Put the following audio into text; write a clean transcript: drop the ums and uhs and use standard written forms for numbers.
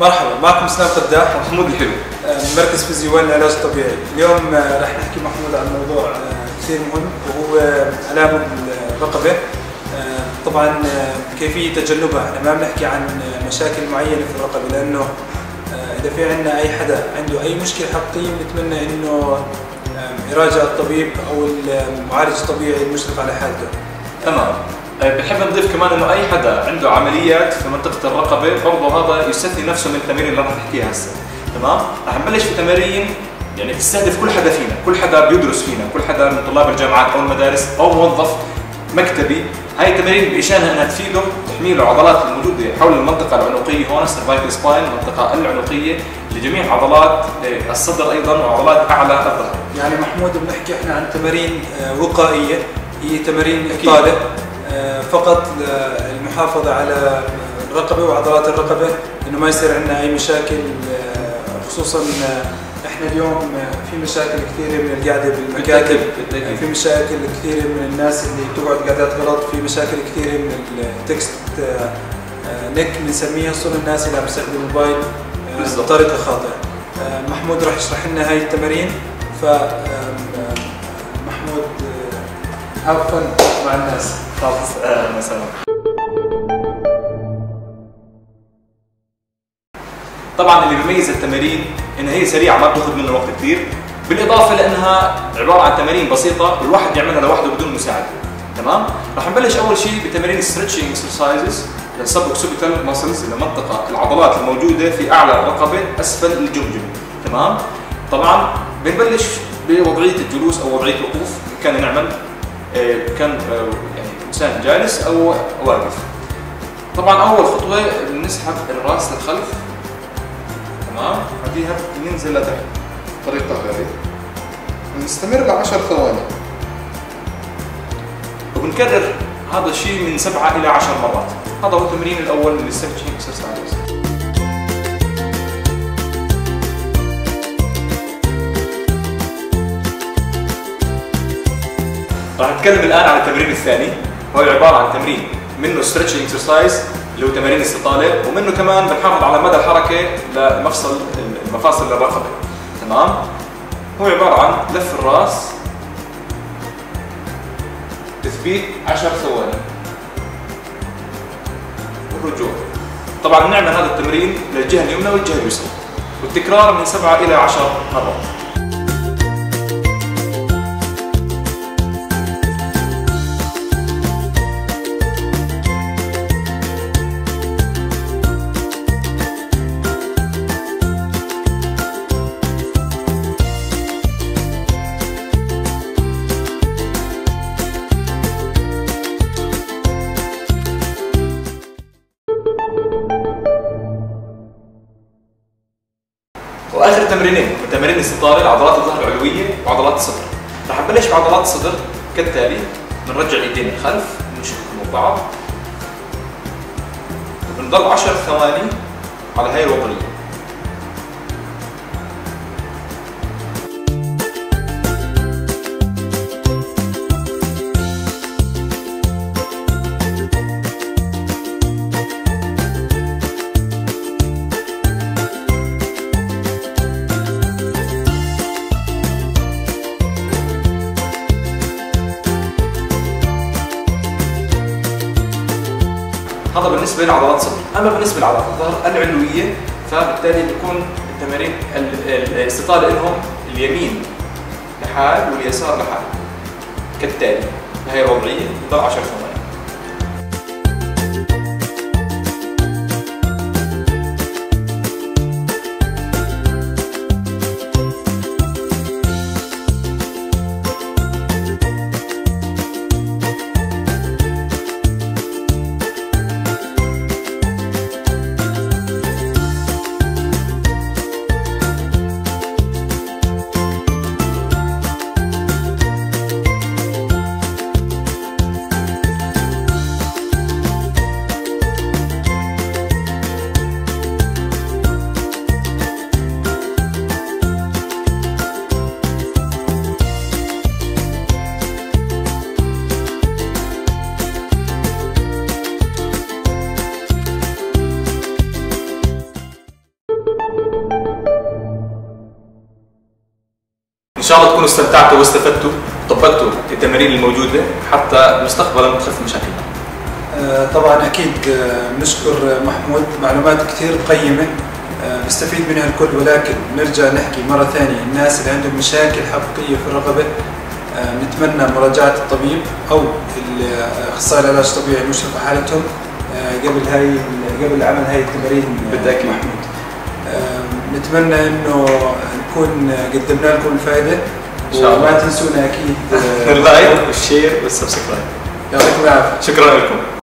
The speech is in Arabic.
مرحبا، معكم سناء قداح ومحمود الحلو من مركز فيزيوان للعلاج الطبيعي. اليوم راح نحكي محمود عن موضوع كثير مهم وهو الآلام الرقبة. طبعا كيفية تجنبها، احنا ما بنحكي عن مشاكل معينة في الرقبة، لأنه إذا في عندنا أي حدا عنده أي مشكلة حقيقية بنتمنى إنه يراجع الطبيب أو المعالج الطبيعي المشرف على حالته. تمام. بنحب نضيف كمان انه اي حدا عنده عمليات في منطقه الرقبه برضه هذا يستثني نفسه من التمارين اللي رح نحكيها هسه. تمام؟ رح نبلش في تمارين يعني تستهدف كل حدا فينا، كل حدا بيدرس فينا، كل حدا من طلاب الجامعات او المدارس او موظف مكتبي. هاي التمارين بإشانها انها تفيده وتحمي له العضلات الموجوده حول المنطقه العنقيه هون السيرفايكال سباين، المنطقه العنقيه لجميع عضلات الصدر ايضا وعضلات اعلى الظهر. يعني محمود بنحكي احنا عن تمارين وقائيه، هي تمارين اطاله فقط للمحافظة على الرقبة وعضلات الرقبة، إنه ما يصير عندنا أي مشاكل، خصوصا إحنا اليوم في مشاكل كثيرة من القعدة بالمكاتب، في مشاكل كثيرة من الناس اللي بتقعد قعدات غلط، في مشاكل كثيرة من التكست نك بنسميها، صور الناس اللي عم يستخدموا الموبايل بطريقة خاطئة. محمود راح يشرح لنا هاي التمارين، ف محمود هاف فن مع الناس. خلص مثلا طبعا اللي بيميز التمارين انها هي سريعه ما بتاخذ منه وقت كثير، بالاضافه لانها عباره عن تمارين بسيطه الواحد يعملها لوحده بدون مساعده. تمام؟ رح نبلش اول شيء بتمارين ستريتشنج اكسرسايزز للسب اوكسيبيتال ماسلز اللي المنطقه العضلات الموجوده في اعلى الرقبه اسفل الجمجمه. تمام؟ طبعا بنبلش بوضعيه الجلوس او وضعيه الوقوف، كان نعمل كان يعني انسان جالس او واقف. طبعا اول خطوه بنسحب الراس للخلف، تمام، بعديها بننزل لتحت بطريقه هذه، بنستمر ل10 ثواني وبنكرر هذا الشيء من 7 إلى 10 مرات. هذا هو التمرين الاول من الستريتشنج اكسرسايز. راح نتكلم الان عن التمرين الثاني، هو عباره عن تمرين منه ستريتشنج اكسرسايز اللي هو تمارين الاستطاله، ومنه كمان بنحافظ على مدى الحركه لمفاصل الرقبه. تمام؟ هو عباره عن لف الراس تثبيت 10 ثواني والرجوع. طبعا بنعمل هذا التمرين للجهه اليمنى والجهه اليسرى والتكرار من 7 إلى 10 مرات. واخر تمرينين من تمارين الاستطاله لعضلات الظهر العلويه وعضلات الصدر. رح نبلش بعضلات الصدر كالتالي، بنرجع الايدين للخلف ونشدهم ببعض وبنضل 10 ثواني على هاي الوضعيه. هذا بالنسبه لعضلات الصدر، اما بالنسبه لعضلات الظهر العلويه فبالتالي بتكون التمارين الاستطاله لهم اليمين لحال واليسار لحال كالتالي بهي الوضعيه بضل 10 ثواني. اكونوا استمتعتوا واستفدتوا وطبقتوا التمارين الموجوده حتى مستقبلا تخف مشاكلكم. طبعا اكيد نشكر محمود، معلومات كثير قيمه نستفيد منها الكل، ولكن نرجع نحكي مره ثانيه الناس اللي عندهم مشاكل حقيقيه في الرقبه نتمنى مراجعه الطبيب او اخصائي العلاج الطبيعي المشرف على حالتهم قبل عمل هاي التمارين. بالتاكيد محمود، نتمنى انه نكون قدمنا لكم الفائده ان شاء الله، وما تنسونا اكيد اللايك والشير والسبسكرايب. يعطيكم العافيه، شكرا لكم.